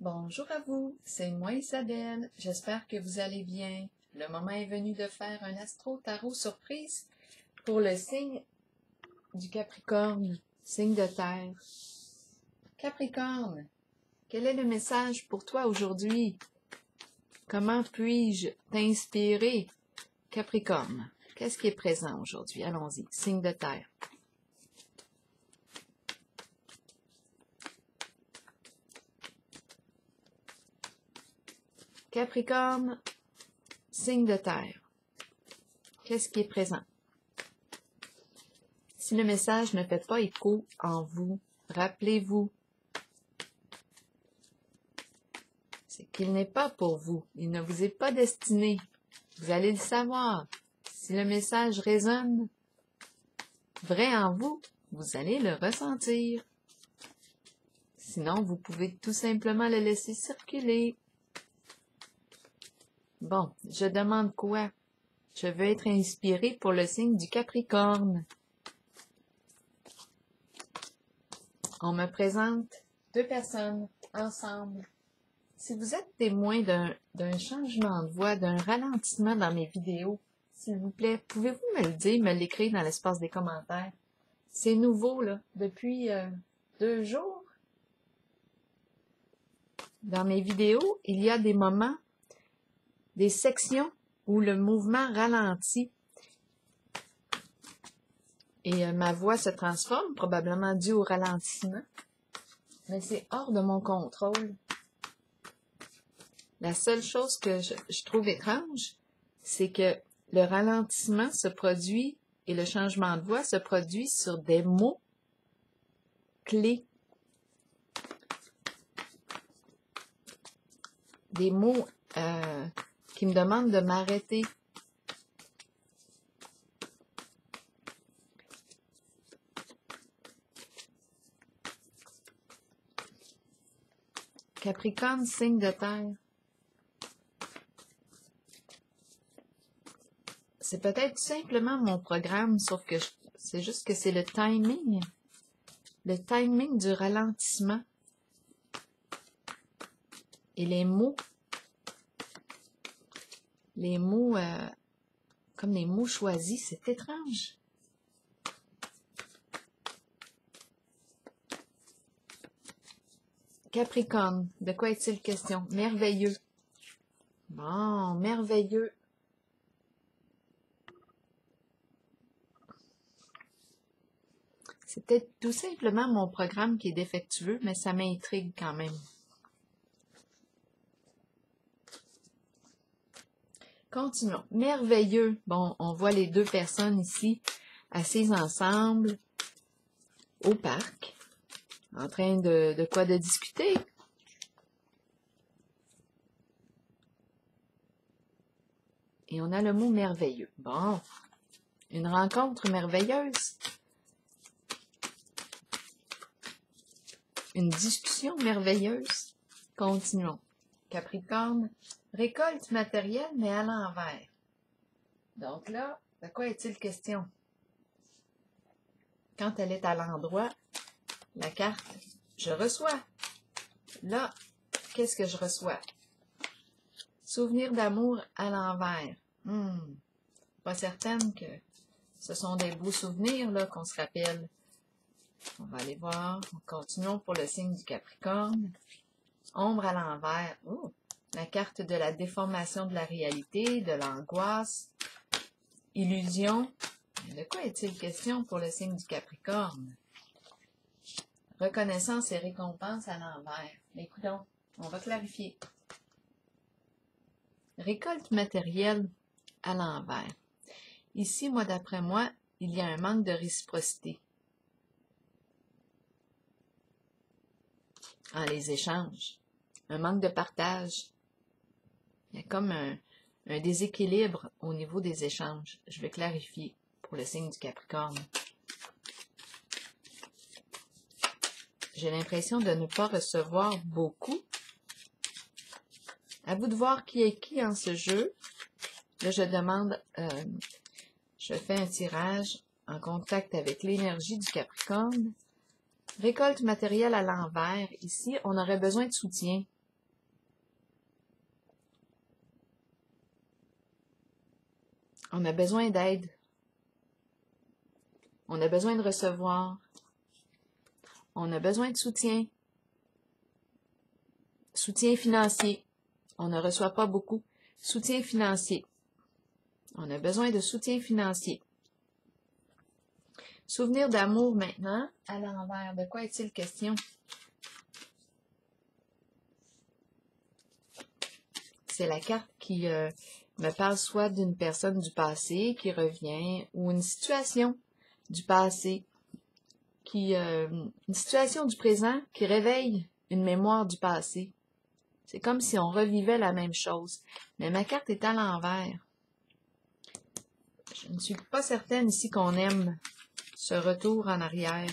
Bonjour à vous, c'est moi Isabelle, j'espère que vous allez bien. Le moment est venu de faire un astro-tarot surprise pour le signe du Capricorne, signe de terre. Capricorne, quel est le message pour toi aujourd'hui? Comment puis-je t'inspirer? Capricorne, qu'est-ce qui est présent aujourd'hui? Allons-y, signe de terre. Capricorne, signe de terre. Qu'est-ce qui est présent? Si le message ne fait pas écho en vous, rappelez-vous. C'est qu'il n'est pas pour vous. Il ne vous est pas destiné. Vous allez le savoir. Si le message résonne vrai en vous, vous allez le ressentir. Sinon, vous pouvez tout simplement le laisser circuler. Bon, je demande quoi? Je veux être inspirée pour le signe du Capricorne. On me présente deux personnes ensemble. Si vous êtes témoin d'un changement de voix, d'un ralentissement dans mes vidéos, s'il vous plaît, pouvez-vous me le dire, me l'écrire dans l'espace des commentaires? C'est nouveau, là, depuis 2 jours. Dans mes vidéos, il y a des moments, des sections où le mouvement ralentit et ma voix se transforme, probablement dû au ralentissement, mais c'est hors de mon contrôle. La seule chose que je trouve étrange, c'est que le ralentissement se produit et le changement de voix se produit sur des mots clés. Des mots qui me demande de m'arrêter. Capricorne, signe de terre. C'est peut-être tout simplement mon programme, sauf que c'est juste que c'est le timing du ralentissement et les mots. Les mots, comme les mots choisis, c'est étrange. Capricorne, de quoi est-il question? Merveilleux. Bon, merveilleux. C'est peut-être tout simplement mon programme qui est défectueux, mais ça m'intrigue quand même. Continuons. Merveilleux. Bon, on voit les deux personnes ici, assises ensemble, au parc, en train de discuter. Et on a le mot merveilleux. Bon, une rencontre merveilleuse. Une discussion merveilleuse. Continuons. Capricorne. Récolte matérielle, mais à l'envers. Donc là, de quoi est-il question? Quand elle est à l'endroit, la carte, je reçois. Là, qu'est-ce que je reçois? Souvenir d'amour à l'envers. Pas certaine que ce sont des beaux souvenirs là qu'on se rappelle. On va aller voir. Continuons pour le signe du Capricorne. Ombre à l'envers. Oh! La carte de la déformation de la réalité, de l'angoisse, illusion. De quoi est-il question pour le signe du Capricorne? Reconnaissance et récompense à l'envers. Écoutons, on va clarifier. Récolte matérielle à l'envers. Ici, moi d'après moi, il y a un manque de réciprocité. Ah, les échanges, un manque de partage. Il y a comme un déséquilibre au niveau des échanges. Je vais clarifier pour le signe du Capricorne. J'ai l'impression de ne pas recevoir beaucoup. À vous de voir qui est qui en ce jeu. Là, je demande, je fais un tirage en contact avec l'énergie du Capricorne. Récolte matérielle à l'envers. Ici, on aurait besoin de soutien. On a besoin d'aide. On a besoin de recevoir. On a besoin de soutien. Soutien financier. On ne reçoit pas beaucoup. Soutien financier. On a besoin de soutien financier. Souvenir d'amour maintenant, à l'envers. De quoi est-il question? C'est la carte qui me parle soit d'une personne du passé qui revient, ou une situation du passé, qui une situation du présent qui réveille une mémoire du passé. C'est comme si on revivait la même chose. Mais ma carte est à l'envers. Je ne suis pas certaine ici qu'on aime ce retour en arrière.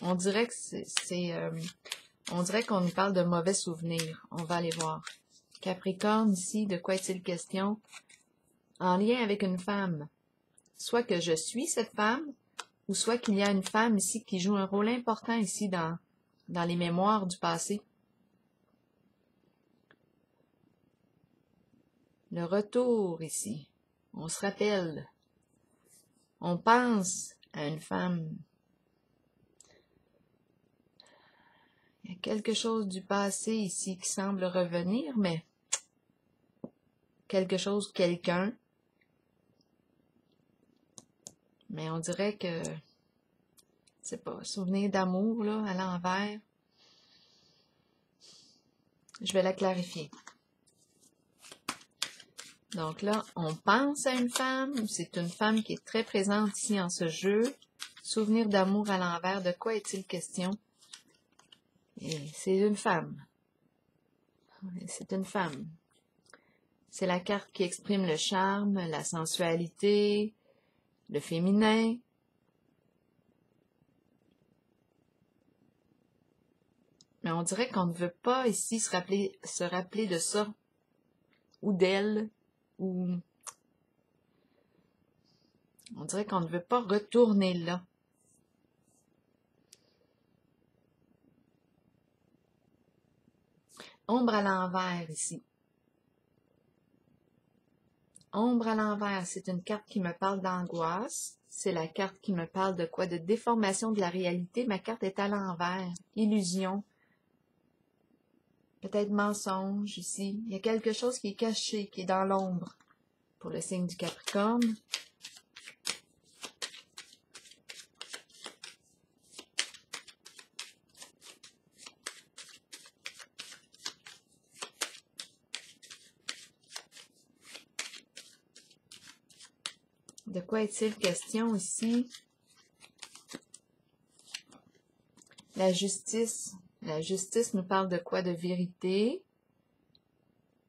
On dirait que on dirait qu'on nous parle de mauvais souvenirs. On va aller voir. Capricorne ici, de quoi est-il question? En lien avec une femme. Soit que je suis cette femme, ou soit qu'il y a une femme ici qui joue un rôle important ici dans les mémoires du passé. Le retour ici. On se rappelle. On pense à une femme. Il y a quelque chose du passé ici qui semble revenir, mais quelque chose, quelqu'un. Mais on dirait que, c'est pas, souvenir d'amour, là, à l'envers. Je vais la clarifier. Donc là, on pense à une femme. C'est une femme qui est très présente ici en ce jeu. Souvenir d'amour à l'envers, de quoi est-il question? C'est une femme. C'est une femme. C'est la carte qui exprime le charme, la sensualité, le féminin. Mais on dirait qu'on ne veut pas ici se rappeler de ça, ou d'elle, ou... On dirait qu'on ne veut pas retourner là. Ombre à l'envers ici. Ombre à l'envers, c'est une carte qui me parle d'angoisse. C'est la carte qui me parle de quoi? De déformation de la réalité. Ma carte est à l'envers. Illusion. Peut-être mensonge ici. Il y a quelque chose qui est caché, qui est dans l'ombre. Pour le signe du Capricorne. De quoi est-il question ici? La justice. La justice nous parle de quoi? De vérité,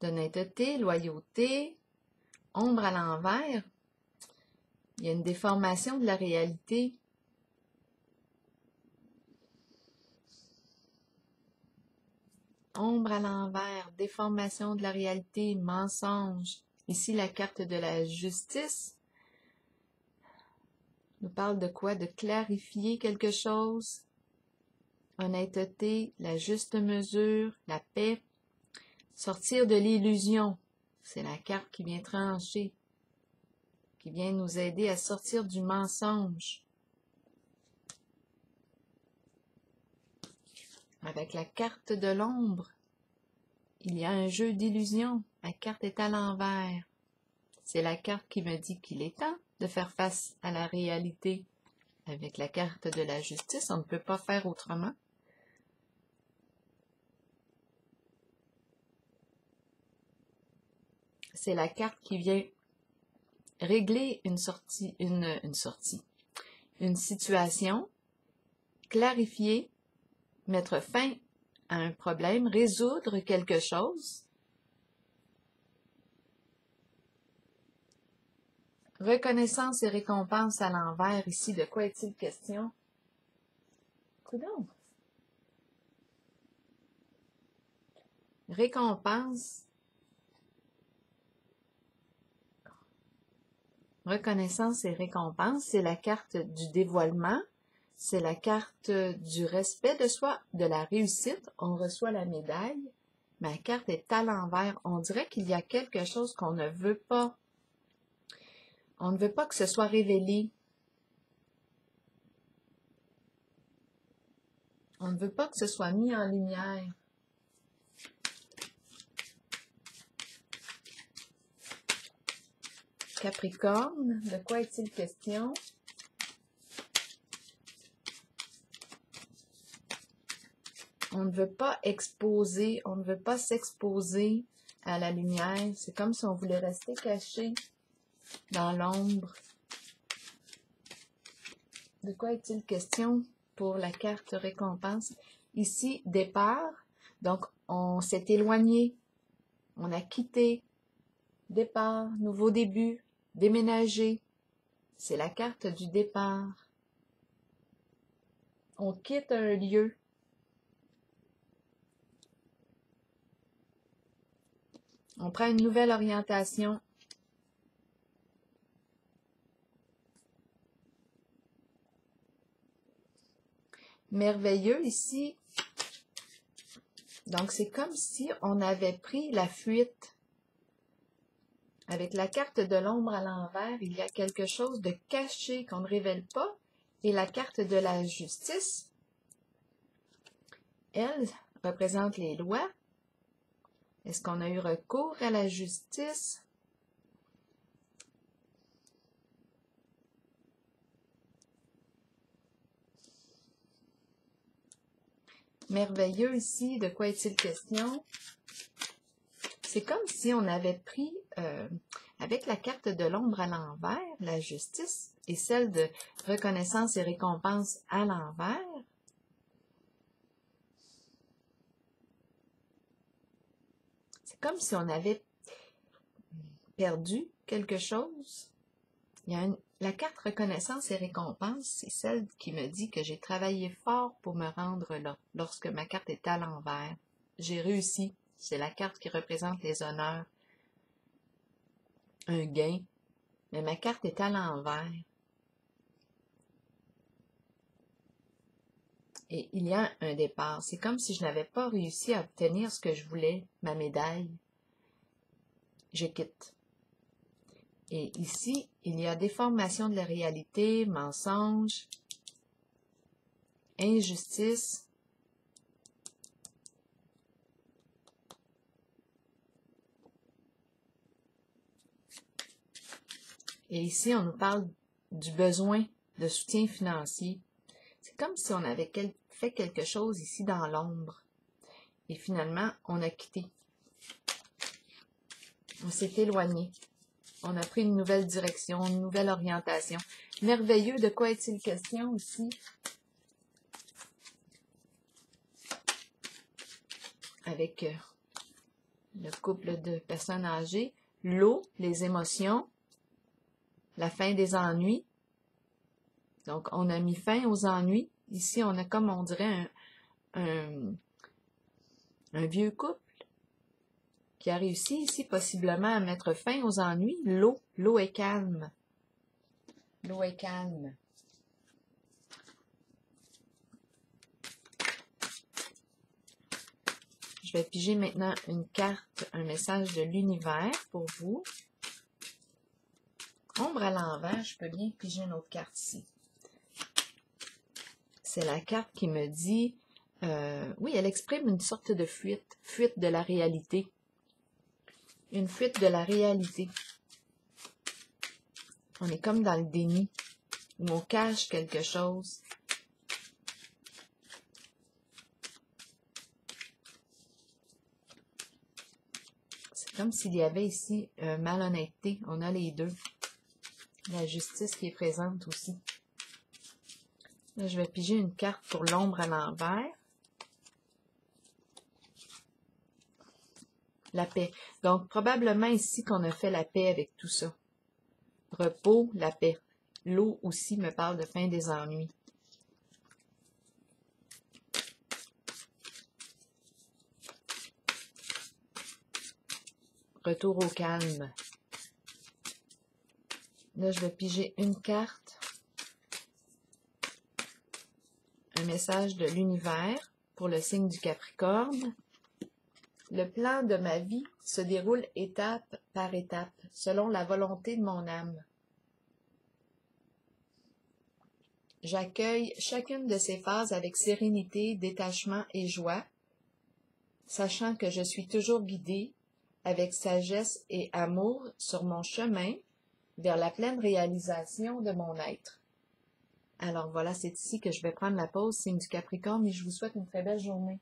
d'honnêteté, loyauté, ombre à l'envers. Il y a une déformation de la réalité. Ombre à l'envers, déformation de la réalité, mensonge. Ici, la carte de la justice nous parle de quoi? De clarifier quelque chose. Honnêteté, la juste mesure, la paix. Sortir de l'illusion. C'est la carte qui vient trancher, qui vient nous aider à sortir du mensonge. Avec la carte de l'ombre, il y a un jeu d'illusion. La carte est à l'envers. C'est la carte qui me dit qu'il est temps de faire face à la réalité. Avec la carte de la justice, on ne peut pas faire autrement. C'est la carte qui vient régler une situation, clarifier, mettre fin à un problème, résoudre quelque chose. Reconnaissance et récompense à l'envers ici. De quoi est-il question? Coudonc! Récompense. Reconnaissance et récompense, c'est la carte du dévoilement. C'est la carte du respect de soi, de la réussite. On reçoit la médaille. Ma carte est à l'envers. On dirait qu'il y a quelque chose qu'on ne veut pas. On ne veut pas que ce soit révélé. On ne veut pas que ce soit mis en lumière. Capricorne, de quoi est-il question? On ne veut pas exposer, on ne veut pas s'exposer à la lumière. C'est comme si on voulait rester caché dans l'ombre. De quoi est-il question pour la carte récompense? Ici, départ, donc on s'est éloigné, on a quitté, départ, nouveau début, déménager. C'est la carte du départ. On quitte un lieu. On prend une nouvelle orientation. Merveilleux ici. Donc, c'est comme si on avait pris la fuite. Avec la carte de l'ombre à l'envers, il y a quelque chose de caché qu'on ne révèle pas. Et la carte de la justice, elle représente les lois. Est-ce qu'on a eu recours à la justice? Merveilleux ici, de quoi est-il question? C'est comme si on avait pris, avec la carte de l'ombre à l'envers, la justice et celle de reconnaissance et récompense à l'envers. Comme si on avait perdu quelque chose. Il y a la carte reconnaissance et récompense, c'est celle qui me dit que j'ai travaillé fort pour me rendre là, lorsque ma carte est à l'envers. J'ai réussi. C'est la carte qui représente les honneurs. Un gain. Mais ma carte est à l'envers. Et il y a un départ. C'est comme si je n'avais pas réussi à obtenir ce que je voulais, ma médaille. Je quitte. Et ici, il y a déformation de la réalité, mensonge, injustice. Et ici, on nous parle du besoin de soutien financier. C'est comme si on avait fait quelque chose ici dans l'ombre. Et finalement, on a quitté. On s'est éloigné. On a pris une nouvelle direction, une nouvelle orientation. Merveilleux, de quoi est-il question ici? Avec le couple de personnes âgées, l'eau, les émotions, la fin des ennuis. Donc, on a mis fin aux ennuis. Ici, on a comme, on dirait, un vieux couple qui a réussi ici, possiblement, à mettre fin aux ennuis. L'eau, l'eau est calme. L'eau est calme. Je vais piger maintenant une carte, un message de l'univers pour vous. Ombre à l'envers, je peux bien piger une autre carte ici. C'est la carte qui me dit, oui, elle exprime une sorte de fuite, fuite de la réalité. Une fuite de la réalité. On est comme dans le déni, où on cache quelque chose. C'est comme s'il y avait ici malhonnêteté, on a les deux. La justice qui est présente aussi. Là, je vais piger une carte pour l'ombre à l'envers. La paix. Donc, probablement ici qu'on a fait la paix avec tout ça. Repos, la paix. L'eau aussi me parle de fin des ennuis. Retour au calme. Là, je vais piger une carte. Un message de l'univers pour le signe du Capricorne. Le plan de ma vie se déroule étape par étape, selon la volonté de mon âme. J'accueille chacune de ces phases avec sérénité, détachement et joie, sachant que je suis toujours guidée avec sagesse et amour sur mon chemin vers la pleine réalisation de mon être. Alors voilà, c'est ici que je vais prendre la pause, signe du Capricorne, et je vous souhaite une très belle journée.